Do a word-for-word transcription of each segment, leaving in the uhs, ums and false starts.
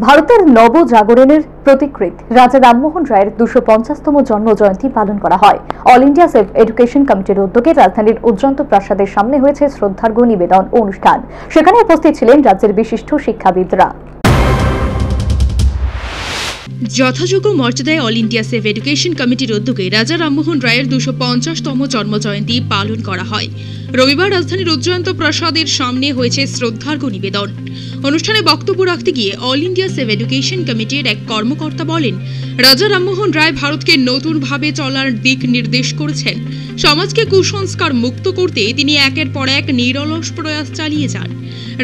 भारतेर नवजागरणेर प्रतिकृत राजा राममोहन रायर दुशो पंचाशतम जन्म जयंती पालन करा हय। ऑल इंडिया एडुकेशन कमिटीर उद्योगे राजधानीर उज्जन्त प्रासादेर सामने हयेछे श्रद्धार्घ्य निवेदन अनुष्ठान। सेखाने उपस्थित छिलेन राज्येर विशिष्ट शिक्षाविदरा। यथायोग्य मर्यादाय ऑल इंडिया सेफ एडुकेशन कमिटीर उद्योगे राजा राममोहन रायर दुशो पंचाशतम जन्म जयंती पालन करा हय। रविवार राजधानीर उज्जयंत प्रासादेर सामने हयेछे श्रद्धार्घ्य निवेदन। অনুষ্ঠানে বক্তব্য রাখতে গিয়ে অল ইন্ডিয়া সেভ এডুকেশন কমিটির এক কর্মকর্তা বলেন, রাজা রামমোহন রায় ভারতকে নতুন ভাবে চলার দিক নির্দেশ করেছেন। সমাজকে কুসংস্কার মুক্ত করতে তিনি একের পর এক নিরলস প্রয়াস চালিয়ে যান।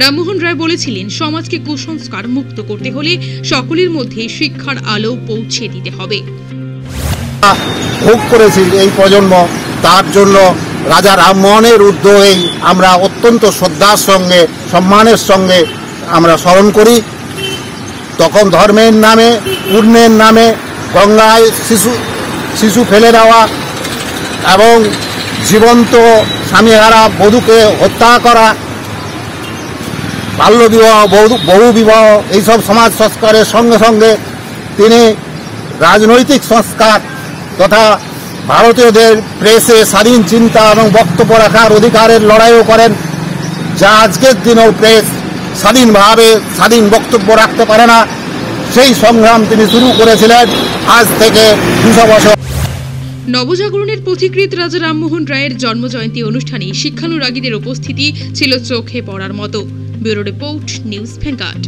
রামমোহন রায় বলেছিলেন, সমাজকে কুসংস্কার মুক্ত করতে হলে সকলের মধ্যে শিক্ষার আলো পৌঁছে দিতে হবে। ভোগ করেছি এই প্রজন্ম, তার জন্য রাজা রামমোহনের উদ্যোগে আমরা অত্যন্ত শ্রদ্ধার সঙ্গে সম্মানের সঙ্গে আমরা স্মরণ করি। তখন ধর্মের নামে পূর্ণের নামে গঙ্গায় শিশু শিশু ফেলে দেওয়া এবং জীবন্ত স্বামীহারা বধূকে হত্যা করা, বাল্যবিবাহ বহু বিবাহ, এইসব সমাজ সংস্কারের সঙ্গে সঙ্গে তিনি রাজনৈতিক সংস্কার তথা ভারতীয়দের প্রেসে স্বাধীন চিন্তা এবং বক্তব্য রাখার অধিকারের লড়াইও করেন, যা আজকের দিনেও প্রেস স্বাধীন ভাবে স্বাধীন বক্তব্য রাখতে পারে না। সেই সংগ্রাম তিনি শুরু করেছিলেন আজ থেকে দুশো বছর। নবজাগরণের পথিকৃৎ রাজা রামমোহন রায়ের জন্মজয়ন্তী অনুষ্ঠানে শিক্ষানুরাগীদের উপস্থিতি ছিল চোখে পড়ার মতো। Bureau report, news vanguard.